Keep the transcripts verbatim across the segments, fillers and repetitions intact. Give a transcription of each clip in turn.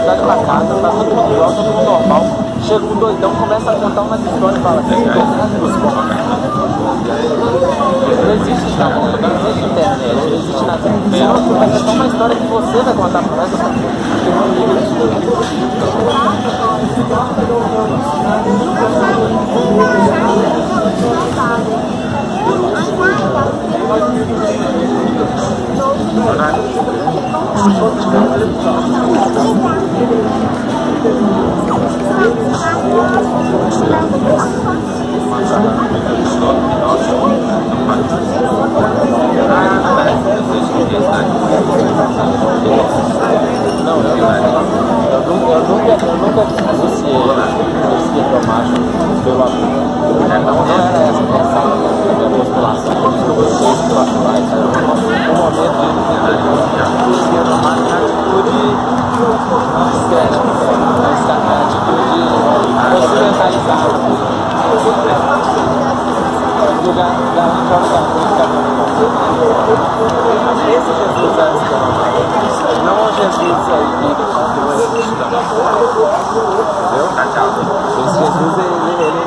cidade pacata, tá todo mundo igual, todo mundo normal. Chega um doidão, começa a contar umas histórias e fala: "Quem governa nos corre?" Não existe na mão, não existe internet, não existe nada. Se não, mas é só uma história que você vai contar pra nós, porque não liga de Jesus, ele, ele,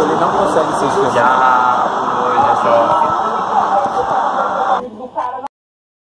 ele não consegue ser esquecido.